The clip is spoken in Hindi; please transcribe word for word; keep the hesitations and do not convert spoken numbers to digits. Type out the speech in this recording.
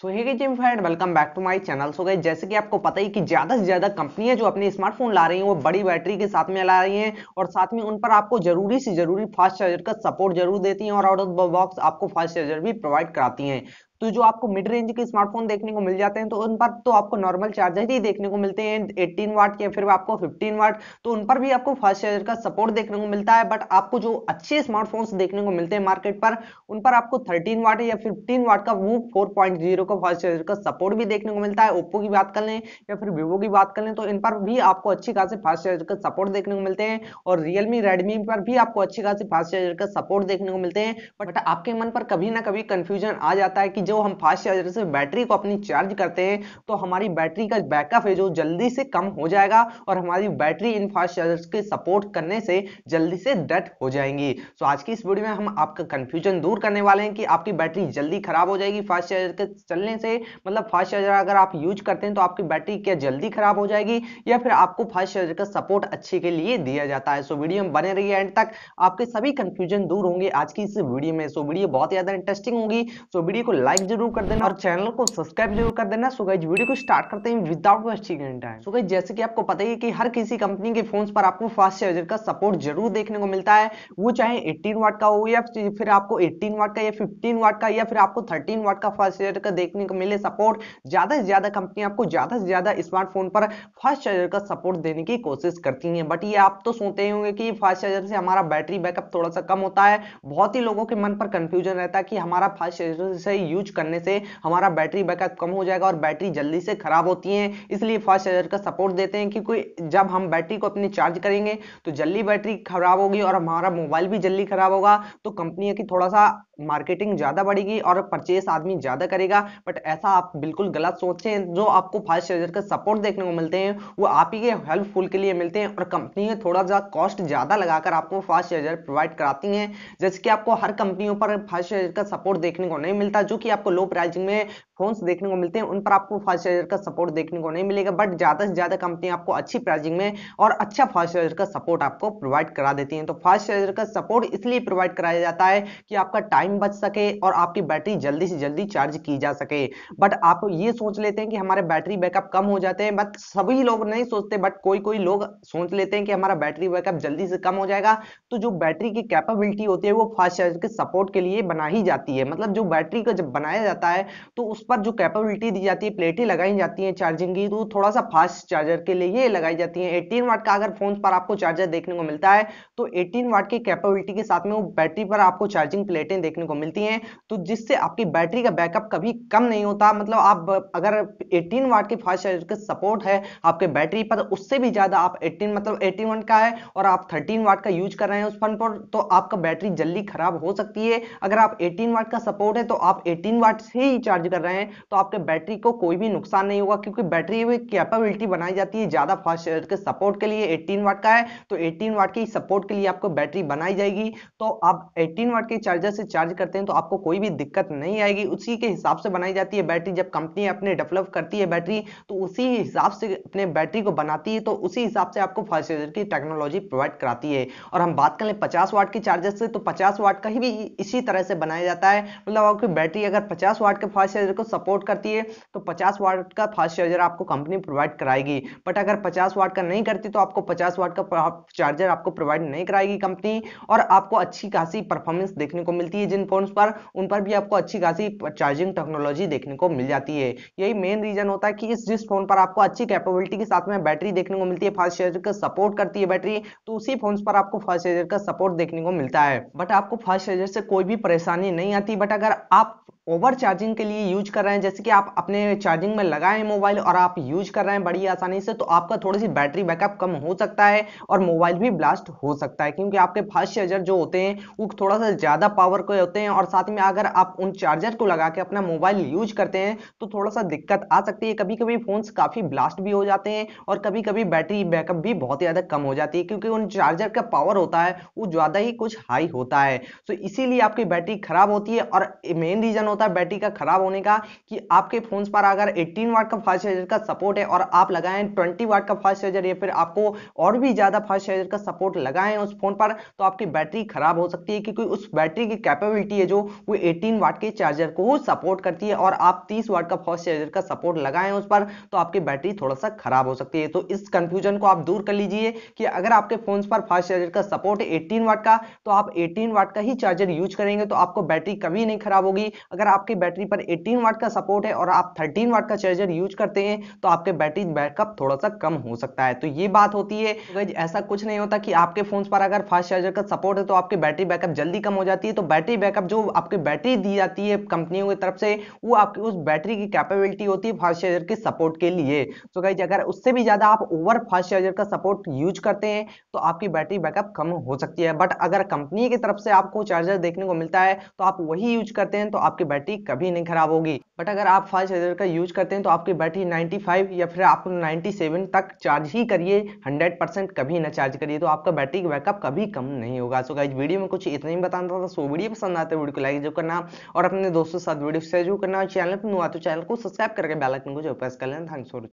So, hey gym fed welcome back to my channel. So guys, जैसे कि आपको पता ही कि ज्यादा से ज्यादा कंपनियां जो अपने स्मार्टफोन ला रही हैं वो बड़ी बैटरी के साथ में ला रही हैं और साथ में उन पर आपको जरूरी से जरूरी फास्ट चार्जर का सपोर्ट जरूर देती हैं और आउट ऑफ बॉक्स आपको फास्ट चार्जर भी प्रोवाइड कराती हैं। तो जो आपको मिड रेंज के स्मार्टफोन देखने को मिल जाते हैं तो उन पर तो आपको नॉर्मल चार्जर ही देखने को मिलते हैं अठारह वाट के, फिर आपको पंद्रह वाट, तो उन पर भी आपको फास्ट चार्जर का सपोर्ट देखने को मिलता है। बट आपको जो अच्छे स्मार्टफोन्स देखने को मिलते हैं मार्केट पर उन पर आपको तेरह वाट या पंद्रह वाट का वो चार पॉइंट ज़ीरो का फास्ट चार्जर का सपोर्ट भी देखने को मिलता है। ओप्पो की बात कर लें या फिर वीवो की बात कर लें तो इन पर भी आपको अच्छी खासी फास्ट चार्जर का सपोर्ट देखने को मिलते हैं और रियलमी रेडमी पर भी आपको अच्छी खासी फास्ट चार्जर का सपोर्ट देखने को मिलते हैं। बट आपके मन पर कभी ना कभी कंफ्यूजन आ जाता है कि जो हम फास्ट चार्जर से बैटरी को अपनी चार्ज करते हैं तो हमारी बैटरी का बैकअप है जो जल्दी से कम हो जाएगा और हमारी बैटरी इन फास्ट चार्जर्स के सपोर्ट करने से जल्दी से डेड हो जाएंगी। तो आज की इस वीडियो में हम आपका कंफ्यूजन दूर करने वाले हैं कि आपकी बैटरी जल्दी खराब हो जाएगी फास्ट चार्जर के चलने से, मतलब फास्ट चार्जर अगर आप यूज करते हैं तो आपकी बैटरी क्या जल्दी खराब हो जाएगी या फिर आपको फास्ट चार्जर का सपोर्ट अच्छे के लिए दिया जाता है। सो वीडियो में बने रहिए एंड तक, आपके सभी कंफ्यूजन दूर होंगे आज की इस वीडियो में। सो वीडियो बहुत ज्यादा इंटरेस्टिंग होगी, सो वीडियो को लाइक जरूर कर देना और चैनल को सब्सक्राइब जरूर कर देना। सो गाइस, वीडियो को स्टार्ट करते हैं without wasting any time. So guys, जैसे कि आपको पता ही है कि हर किसी कंपनी के फोन्स पर आपको फास्ट चार्जर का सपोर्ट जरूर देखने को मिलता है, वो चाहे अठारह वाट का हो या फिर आपको अठारह वाट का या पंद्रह वाट का या फिर आपको तेरह वाट का फास्ट चार्जर का देखने को मिले सपोर्ट। ज्यादा से ज्यादा कंपनी आपको ज्यादा से ज्यादा स्मार्टफोन पर फास्ट चार्जर का सपोर्ट देने की कोशिश करती है। बट ये आप तो सोचते होंगे कि फास्ट चार्जर से हमारा बैटरी बैकअप थोड़ा सा कम होता है, बहुत ही लोगों के मन पर कंफ्यूजन रहता है कि हमारा फास्ट चार्जर से यूज करने से हमारा बैटरी बैकअप कम हो जाएगा और बैटरी जल्दी से खराब होती है, इसलिए फास्ट चार्जर का सपोर्ट देते हैं क्योंकि जब हम बैटरी को अपनी चार्ज करेंगे तो जल्दी बैटरी खराब होगी और हमारा मोबाइल भी जल्दी खराब होगा। तो कंपनी की थोड़ा सा मार्केटिंग ज्यादा बढ़ेगी और परचेस आदमी ज्यादा करेगा। बट ऐसा आप बिल्कुल गलत सोचें, जो आपको फास्ट चार्जर का सपोर्ट देखने को मिलते हैं वो आप ही के हेल्पफुल के लिए मिलते हैं और कंपनी थोड़ा सा कॉस्ट ज्यादा लगाकर आपको फास्ट चार्जर प्रोवाइड कराती है। जैसे कि आपको हर कंपनियों पर फास्ट चार्जर का सपोर्ट देखने को नहीं मिलता, जो कि आपको लो प्राइसिंग में फोन्स देखने को मिलते हैं उन पर आपको फास्ट चार्जर का सपोर्ट देखने को नहीं मिलेगा। बट ज्यादा से ज्यादा कंपनी आपको अच्छी प्राइसिंग में और अच्छा फास्ट चार्जर का सपोर्ट आपको प्रोवाइड करा देती हैं। तो फास्ट चार्जर का सपोर्ट इसलिए प्रोवाइड कराया जाता है कि आपका टाइम बच सके और आपकी बैटरी जल्दी से जल्दी चार्ज की जा सके। बट आप ये सोच लेते हैं कि हमारे बैटरी बैकअप कम हो जाते हैं, बट सभी लोग नहीं सोचते, बट कोई कोई लोग सोच लेते हैं कि हमारा बैटरी बैकअप जल्दी से कम हो जाएगा। तो जो बैटरी की कैपेबिलिटी होती है वो फास्ट चार्जर के सपोर्ट के लिए बनाई जाती है, मतलब जो बैटरी का जब बनाया जाता है तो उस पर जो कैपेबिलिटी दी जाती है, प्लेटें लगाई जाती हैं चार्जिंग की, तो थोड़ा सा फास्ट चार्जर के लिए लगाई जाती हैं। अठारह वाट का अगर फोन पर आपको चार्जर देखने को मिलता है तो अठारह वाट की कैपेबिलिटी के साथ में वो बैटरी पर आपको चार्जिंग प्लेटें देखने को मिलती हैं, तो जिससे आपकी बैटरी का बैकअप कभी कम नहीं होता। मतलब आप अगर अठारह वाट के फास्ट चार्जर का सपोर्ट है आपके बैटरी पर, उससे भी ज्यादा आप अठारह मतलब इक्यावन का है और आप तेरह वाट का यूज कर रहे हैं उस फोन पर, तो आपका बैटरी जल्दी खराब हो सकती है। अगर आप अठारह वाट का सपोर्ट है तो आप अठारह वाट से ही चार्ज कर रहे हैं तो आपके बैटरी को कोई भी नुकसान नहीं होगा, क्योंकि बैटरी में कैपेबिलिटी बनाई जाती है ज्यादा फास्ट चार्जर के सपोर्ट के लिए। अठारह वाट का है तो अठारह वाट की सपोर्ट के लिए आपको बैटरी बनाई जाएगी, तो आप अठारह वाट के चार्जर से चार्ज करते हैं तो आपको कोई भी दिक्कत नहीं आएगी। उसी के हिसाब से बनाई जाती है बैटरी, जब कंपनी अपने डेवलप करती है बैटरी तो उसी हिसाब से अपने बैटरी को बनाती है, तो उसी हिसाब से आपको फास्ट चार्जर की टेक्नोलॉजी प्रोवाइड कराती है। और हम बात करें पचास वाट के चार्जर से तो पचास वाट का ही भी इसी तरह से बनाया जाता है, मतलब आपकी बैटरी अगर पचास वाट के फास्ट चार्जर को सपोर्ट करती है तो पचास वाट का फास्ट चार्जर आपको कंपनी प्रोवाइड कराएगी। बट अगर पचास वाट का नहीं करती तो आपको पचास वाट का चार्जर आपको प्रोवाइड नहीं कराएगी कंपनी, और आपको अच्छी खासी परफॉर्मेंस देखने को मिलती है जिन फोन्स पर, उन पर भी आपको अच्छी खासी चार्जिंग टेक्नोलॉजी देखने को मिल जाती है। यही मेन रीजन होता है कि इस जिस फोन पर आपको अच्छी कैपेबिलिटी के साथ में बैटरी देखने को मिलती है, फास्ट चार्जर का सपोर्ट करती है बैटरी, तो उसी फोन पर आपको फास्ट चार्जर का सपोर्ट देखने को मिलता है। बट आपको फास्ट चार्जर से कोई भी परेशानी नहीं आती। बट अगर आप ओवर चार्जिंग के लिए यूज कर रहे हैं, जैसे कि आप अपने चार्जिंग में लगाए हैं मोबाइल और आप यूज कर रहे हैं बड़ी आसानी से, तो आपका थोड़ी सी बैटरी बैकअप कम हो सकता है और मोबाइल भी ब्लास्ट हो सकता है, क्योंकि आपके फास्ट चार्जर जो होते हैं वो थोड़ा सा ज़्यादा पावर के होते हैं और साथ में अगर आप उन चार्जर को लगा के अपना मोबाइल यूज करते हैं तो थोड़ा सा दिक्कत आ सकती है। कभी कभी फोन्स काफ़ी ब्लास्ट भी हो जाते हैं और कभी कभी बैटरी बैकअप भी बहुत ज़्यादा कम हो जाती है, क्योंकि उन चार्जर का पावर होता है वो ज़्यादा ही कुछ हाई होता है, तो इसीलिए आपकी बैटरी खराब होती है। और मेन रीज़न होता है बैटरी का खराब होने का कि आपके फोन पर अगर अठारह वाट का फास्ट चार्जर का सपोर्ट है और आप लगाएं बीस वाट का फास्ट चार्जर या फिर आपको और भी ज्यादा फास्ट चार्जर का सपोर्ट लगाएं उस फोन पर, तो आपकी बैटरी खराब हो सकती है क्योंकि उस बैटरी की कैपेबिलिटी है जो वो अठारह वाट के चार्जर को सपोर्ट करती है और आप तीस वाट का फास्ट चार्जर का सपोर्ट लगाएं उस पर तो आपकी बैटरी थोड़ा सा खराब हो सकती है। तो इस कंफ्यूजन को आप दूर कर लीजिए कि अगर आपके फोन पर फास्ट चार्जर का सपोर्ट है अठारह वाट का तो आप अठारह वाट का ही चार्जर यूज करेंगे तो आपको बैटरी कभी नहीं खराब होगी। अगर आपकी बैटरी पर अठारह वाट का सपोर्ट है और आप तेरह वाट का चार्जर यूज करते हैं तो आपके बैटरी बैकअप थोड़ा सा कम हो सकता है। तो ये बात होती है गाइस, ऐसा कुछ नहीं होता कि आपके फोन पर अगर फास्ट चार्जर का सपोर्ट है तो आपकी बैटरी बैकअप जल्दी कम हो जाती है। तो बैटरी बैकअप जो आपकी बैटरी दी जाती है कंपनियों की तरफ से वो आपकी उस बैटरी की कैपेबिलिटी होती है फास्ट चार्जर के सपोर्ट के लिए। तो गाइस अगर उससे भी ज्यादा आप ओवर फास्ट चार्जर का सपोर्ट यूज करते हैं तो आपकी बैटरी बैकअप कम हो सकती है। बट अगर कंपनी की तरफ से आपको चार्जर देखने को मिलता है तो आप वही यूज करते हैं तो आपकी बैटरी कभी नहीं खराब होगी। बट अगर आप फास्ट चार्जर का यूज करते हैं तो आपकी बैटरी पचानवे या फिर आप सत्तानवे तक चार्ज ही करिए, सौ परसेंट कभी ना चार्ज करिए, तो आपका बैटरी बैकअप कभी कम नहीं होगा। सो गाइस वीडियो में कुछ इतना ही बताना था। सो वीडियो पसंद आते वीडियो को लाइक जरूर करना और अपने दोस्तों के साथ वीडियो शेयर जरूर करना। चैनल पर न्यू आते चैनल को सब्सक्राइब करके बेल आइकन को जरूर प्रेस कर लेना। Thanks for